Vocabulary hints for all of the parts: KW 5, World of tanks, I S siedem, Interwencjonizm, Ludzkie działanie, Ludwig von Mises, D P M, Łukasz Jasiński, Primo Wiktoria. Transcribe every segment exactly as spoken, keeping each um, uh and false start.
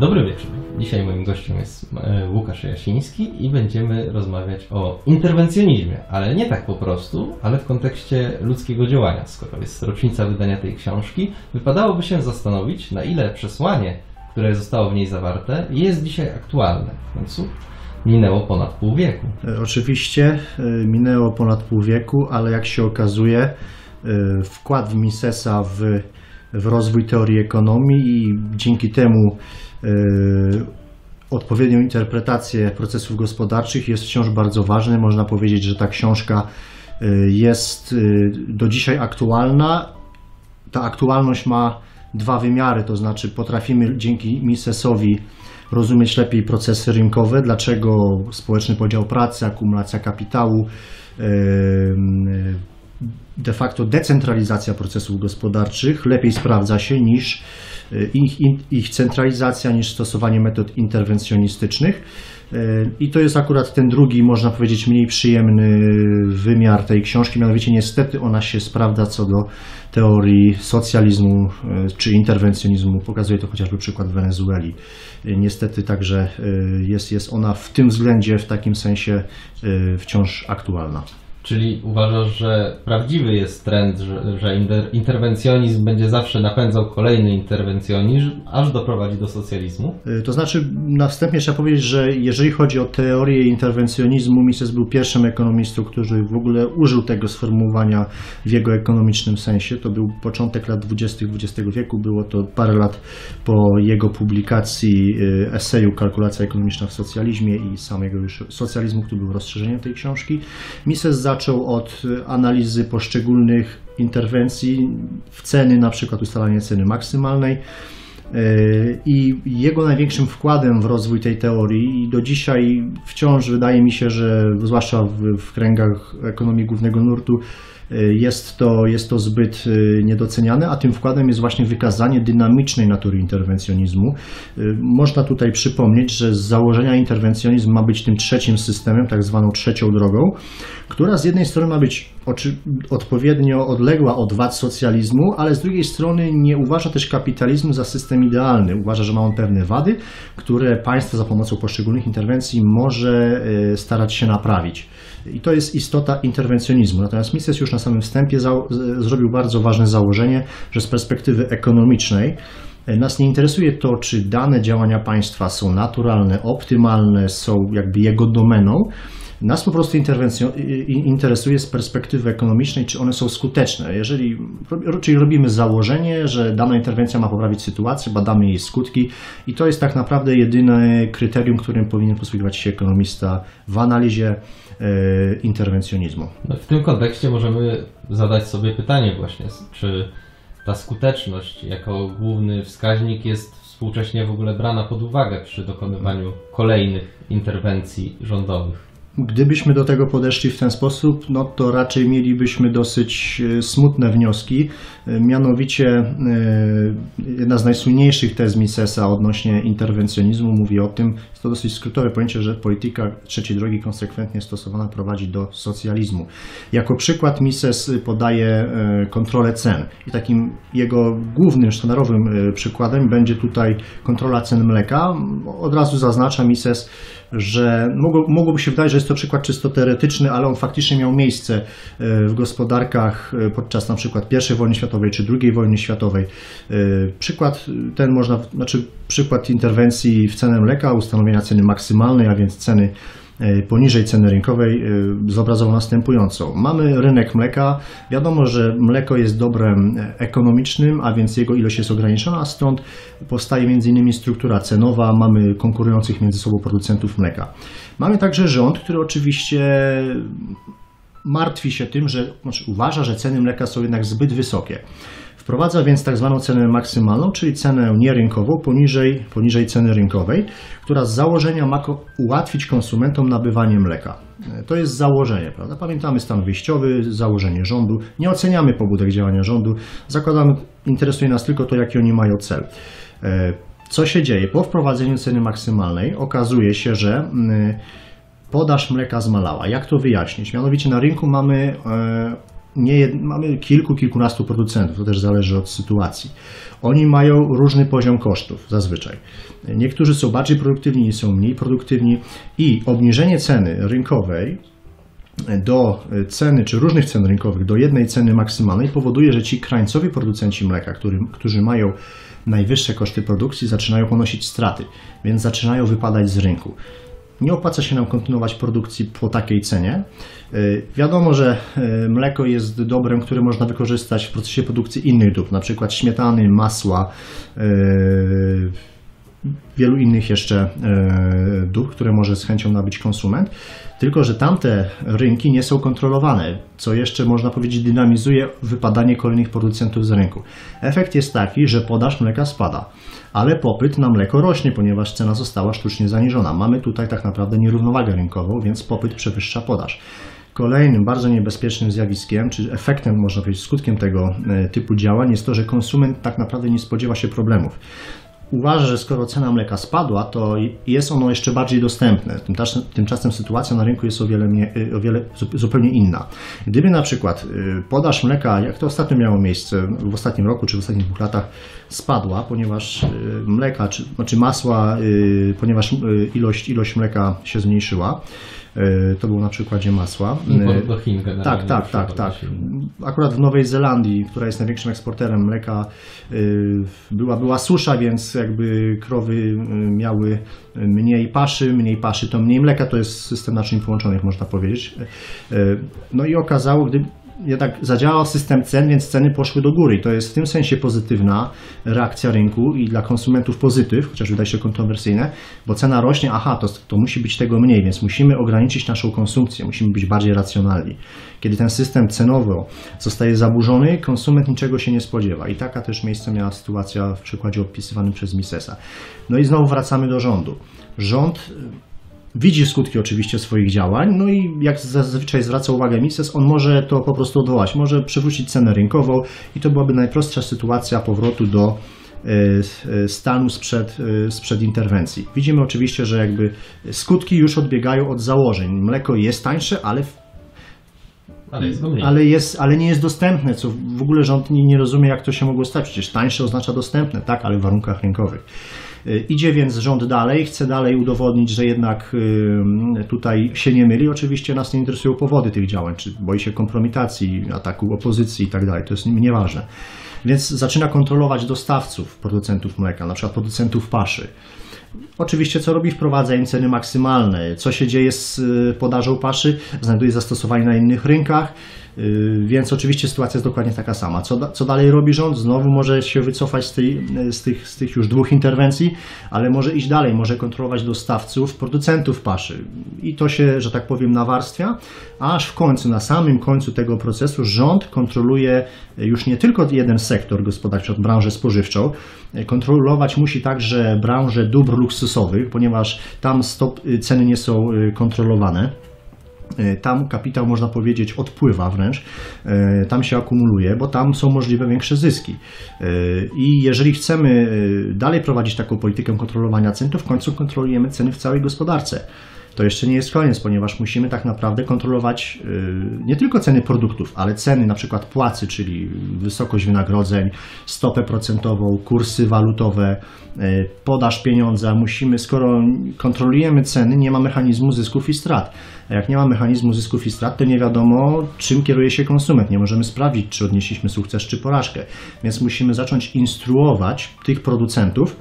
Dobry wieczór. Dzisiaj moim gościem jest Łukasz Jasiński i będziemy rozmawiać o interwencjonizmie, ale nie tak po prostu, ale w kontekście ludzkiego działania. Skoro jest rocznica wydania tej książki, wypadałoby się zastanowić, na ile przesłanie, które zostało w niej zawarte, jest dzisiaj aktualne. W końcu minęło ponad pół wieku. Oczywiście minęło ponad pół wieku, ale jak się okazuje, wkład Misesa w w rozwój teorii ekonomii i dzięki temu y, odpowiednią interpretację procesów gospodarczych jest wciąż bardzo ważny. Można powiedzieć, że ta książka y, jest y, do dzisiaj aktualna. Ta aktualność ma dwa wymiary, to znaczy potrafimy dzięki Misesowi rozumieć lepiej procesy rynkowe, dlaczego społeczny podział pracy, akumulacja kapitału, y, y, de facto decentralizacja procesów gospodarczych lepiej sprawdza się niż ich, ich centralizacja, niż stosowanie metod interwencjonistycznych. I to jest akurat ten drugi, można powiedzieć, mniej przyjemny wymiar tej książki, mianowicie niestety ona się sprawdza co do teorii socjalizmu czy interwencjonizmu. Pokazuje to chociażby przykład Wenezueli. Niestety także jest, jest ona w tym względzie, w takim sensie wciąż aktualna. Czyli uważasz, że prawdziwy jest trend, że, że interwencjonizm będzie zawsze napędzał kolejny interwencjonizm, aż doprowadzi do socjalizmu? To znaczy, na wstępie trzeba powiedzieć, że jeżeli chodzi o teorię interwencjonizmu, Mises był pierwszym ekonomistą, który w ogóle użył tego sformułowania w jego ekonomicznym sensie. To był początek lat dwudziestych dwudziestego wieku, było to parę lat po jego publikacji eseju Kalkulacja ekonomiczna w socjalizmie i samego już socjalizmu, który był rozszerzeniem tej książki. Mises zaczął od analizy poszczególnych interwencji w ceny, na przykład ustalanie ceny maksymalnej, i jego największym wkładem w rozwój tej teorii i do dzisiaj wciąż wydaje mi się, że zwłaszcza w, w kręgach ekonomii głównego nurtu jest to, jest to zbyt niedoceniane, a tym wkładem jest właśnie wykazanie dynamicznej natury interwencjonizmu. Można tutaj przypomnieć, że z założenia interwencjonizm ma być tym trzecim systemem, tak zwaną trzecią drogą, która z jednej strony ma być odpowiednio odległa od wad socjalizmu, ale z drugiej strony nie uważa też kapitalizmu za system idealny. Uważa, że ma on pewne wady, które państwo za pomocą poszczególnych interwencji może starać się naprawić. I to jest istota interwencjonizmu. Natomiast Mises już na samym wstępie zrobił bardzo ważne założenie, że z perspektywy ekonomicznej nas nie interesuje to, czy dane działania państwa są naturalne, optymalne, są jakby jego domeną. Nas po prostu interesuje z perspektywy ekonomicznej, czy one są skuteczne. Jeżeli, czyli robimy założenie, że dana interwencja ma poprawić sytuację, badamy jej skutki i to jest tak naprawdę jedyne kryterium, którym powinien posługiwać się ekonomista w analizie interwencjonizmu. W tym kontekście możemy zadać sobie pytanie właśnie, czy ta skuteczność jako główny wskaźnik jest współcześnie w ogóle brana pod uwagę przy dokonywaniu kolejnych interwencji rządowych? Gdybyśmy do tego podeszli w ten sposób, no to raczej mielibyśmy dosyć smutne wnioski. Mianowicie jedna z najsłynniejszych tez Misesa odnośnie interwencjonizmu mówi o tym, jest to dosyć skrótowe pojęcie, że polityka trzeciej drogi konsekwentnie stosowana prowadzi do socjalizmu. Jako przykład Mises podaje kontrolę cen i takim jego głównym, sztandarowym przykładem będzie tutaj kontrola cen mleka. Od razu zaznacza Mises, że mogłoby się wydawać, że jest to przykład czysto teoretyczny, ale on faktycznie miał miejsce w gospodarkach podczas na przykład pierwszej wojny światowej czy drugiej wojny światowej. Przykład ten można, znaczy przykład interwencji w cenę mleka, ustanowienia ceny maksymalnej, a więc ceny poniżej ceny rynkowej, zobrazował następująco. Mamy rynek mleka. Wiadomo, że mleko jest dobrem ekonomicznym, a więc jego ilość jest ograniczona, a stąd powstaje między innymi struktura cenowa. Mamy konkurujących między sobą producentów mleka. Mamy także rząd, który oczywiście martwi się tym, że znaczy uważa, że ceny mleka są jednak zbyt wysokie. Wprowadza więc tak zwaną cenę maksymalną, czyli cenę nierynkową poniżej, poniżej ceny rynkowej, która z założenia ma ułatwić konsumentom nabywanie mleka. To jest założenie, prawda? Pamiętamy stan wyjściowy, założenie rządu, nie oceniamy pobudek działania rządu, zakładamy, interesuje nas tylko to, jaki oni mają cel. Co się dzieje? Po wprowadzeniu ceny maksymalnej okazuje się, że podaż mleka zmalała. Jak to wyjaśnić? Mianowicie na rynku mamy nie, mamy kilku, kilkunastu producentów, to też zależy od sytuacji. Oni mają różny poziom kosztów zazwyczaj. Niektórzy są bardziej produktywni, inni są mniej produktywni i obniżenie ceny rynkowej do ceny, czy różnych cen rynkowych, do jednej ceny maksymalnej powoduje, że ci krańcowi producenci mleka, który, którzy mają najwyższe koszty produkcji, zaczynają ponosić straty, więc zaczynają wypadać z rynku. Nie opłaca się nam kontynuować produkcji po takiej cenie. Wiadomo, że mleko jest dobrem, które można wykorzystać w procesie produkcji innych dóbr, na przykład śmietany, masła, wielu innych jeszcze dóbr, które może z chęcią nabyć konsument, tylko że tamte rynki nie są kontrolowane, co jeszcze można powiedzieć dynamizuje wypadanie kolejnych producentów z rynku. Efekt jest taki, że podaż mleka spada, ale popyt na mleko rośnie, ponieważ cena została sztucznie zaniżona. Mamy tutaj tak naprawdę nierównowagę rynkową, więc popyt przewyższa podaż. Kolejnym bardzo niebezpiecznym zjawiskiem, czy efektem, można powiedzieć, skutkiem tego typu działań jest to, że konsument tak naprawdę nie spodziewa się problemów. Uważa, że skoro cena mleka spadła, to jest ono jeszcze bardziej dostępne. Tymczasem, tymczasem sytuacja na rynku jest o wiele, mniej, o wiele zupełnie inna. Gdyby na przykład podaż mleka, jak to ostatnio miało miejsce, w ostatnim roku czy w ostatnich dwóch latach spadła, ponieważ mleka, czy znaczy masła, ponieważ ilość, ilość mleka się zmniejszyła, to był na przykładzie masła. Import do Chin generalnie. Tak, tak, tak, tak. Akurat w Nowej Zelandii, która jest największym eksporterem mleka, była, była susza, więc jakby krowy miały mniej paszy, mniej paszy to mniej mleka, to jest system naczyń połączonych, można powiedzieć. No i okazało, gdy jednak zadziałał system cen, więc ceny poszły do góry i to jest w tym sensie pozytywna reakcja rynku i dla konsumentów pozytyw, chociaż wydaje się kontrowersyjne, bo cena rośnie, aha, to, to musi być tego mniej, więc musimy ograniczyć naszą konsumpcję, musimy być bardziej racjonalni. Kiedy ten system cenowo zostaje zaburzony, konsument niczego się nie spodziewa i taka też miejsce miała sytuacja w przykładzie opisywanym przez Misesa. No i znowu wracamy do rządu. Rząd widzi skutki oczywiście swoich działań, no i jak zazwyczaj zwraca uwagę Mises, on może to po prostu odwołać, może przywrócić cenę rynkową i to byłaby najprostsza sytuacja powrotu do stanu sprzed, sprzed interwencji. Widzimy oczywiście, że jakby skutki już odbiegają od założeń. Mleko jest tańsze, ale w Ale jest, ale, jest, ale nie jest dostępne, co w ogóle rząd nie, nie rozumie, jak to się mogło stać. Przecież tańsze oznacza dostępne, tak, ale w warunkach rynkowych. Idzie więc rząd dalej, chce dalej udowodnić, że jednak tutaj się nie myli. Oczywiście nas nie interesują powody tych działań, czy boi się kompromitacji, ataku opozycji i tak dalej. To jest nieważne. Więc zaczyna kontrolować dostawców, producentów mleka, na przykład producentów paszy. Oczywiście co robi? Wprowadza im ceny maksymalne. Co się dzieje z podażą paszy? Znajduje zastosowanie na innych rynkach, więc oczywiście sytuacja jest dokładnie taka sama. Co, da, co dalej robi rząd? Znowu może się wycofać z, tej, z, tych, z tych już dwóch interwencji, ale może iść dalej, może kontrolować dostawców, producentów paszy. I to się, że tak powiem, nawarstwia, aż w końcu, na samym końcu tego procesu rząd kontroluje już nie tylko jeden sektor gospodarczy, branżę spożywczą, kontrolować musi także branżę dóbr luksusowych, ponieważ tam stop, ceny nie są kontrolowane. Tam kapitał, można powiedzieć, odpływa wręcz, tam się akumuluje, bo tam są możliwe większe zyski. I jeżeli chcemy dalej prowadzić taką politykę kontrolowania cen, to w końcu kontrolujemy ceny w całej gospodarce. To jeszcze nie jest koniec, ponieważ musimy tak naprawdę kontrolować nie tylko ceny produktów, ale ceny na przykład płacy, czyli wysokość wynagrodzeń, stopę procentową, kursy walutowe, podaż pieniądza. Musimy, skoro kontrolujemy ceny, nie ma mechanizmu zysków i strat. A jak nie ma mechanizmu zysków i strat, to nie wiadomo, czym kieruje się konsument. Nie możemy sprawdzić, czy odnieśliśmy sukces, czy porażkę. Więc musimy zacząć instruować tych producentów,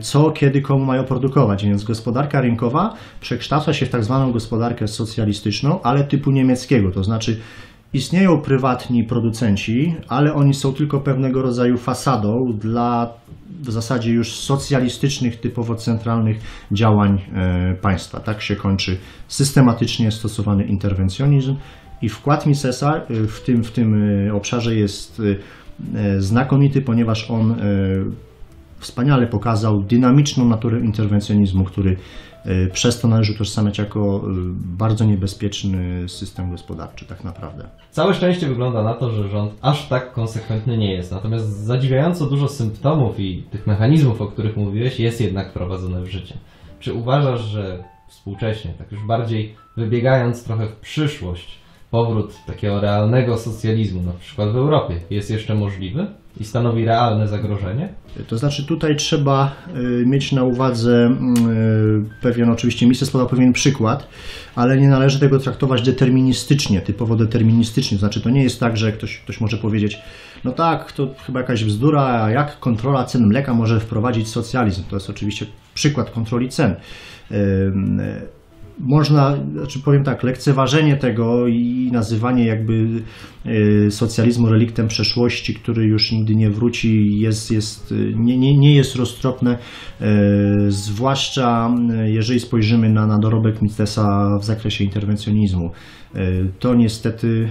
co, kiedy, komu mają produkować. Więc gospodarka rynkowa przekształca się w tak zwaną gospodarkę socjalistyczną, ale typu niemieckiego, to znaczy istnieją prywatni producenci, ale oni są tylko pewnego rodzaju fasadą dla w zasadzie już socjalistycznych, typowo centralnych działań państwa. Tak się kończy systematycznie stosowany interwencjonizm i wkład Misesa w tym, w tym obszarze jest znakomity, ponieważ on wspaniale pokazał dynamiczną naturę interwencjonizmu, który przez to należy utożsamiać jako bardzo niebezpieczny system gospodarczy tak naprawdę. Całe szczęście wygląda na to, że rząd aż tak konsekwentny nie jest. Natomiast zadziwiająco dużo symptomów i tych mechanizmów, o których mówiłeś, jest jednak wprowadzone w życie. Czy uważasz, że współcześnie, tak już bardziej wybiegając trochę w przyszłość, powrót takiego realnego socjalizmu, na przykład w Europie, jest jeszcze możliwy i stanowi realne zagrożenie? To znaczy tutaj trzeba mieć na uwadze pewien, oczywiście Mises podał pewien przykład, ale nie należy tego traktować deterministycznie, typowo deterministycznie. Znaczy to nie jest tak, że ktoś, ktoś może powiedzieć, no tak, to chyba jakaś bzdura, jak kontrola cen mleka może wprowadzić socjalizm. To jest oczywiście przykład kontroli cen. Można, znaczy powiem tak, lekceważenie tego i nazywanie jakby socjalizmu reliktem przeszłości, który już nigdy nie wróci, jest, jest, nie, nie, nie jest roztropne, zwłaszcza jeżeli spojrzymy na, na dorobek Misesa w zakresie interwencjonizmu. To niestety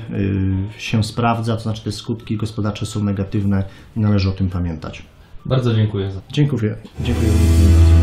się sprawdza, to znaczy te skutki gospodarcze są negatywne i należy o tym pamiętać. Bardzo dziękuję. Dziękuję. Dziękuję.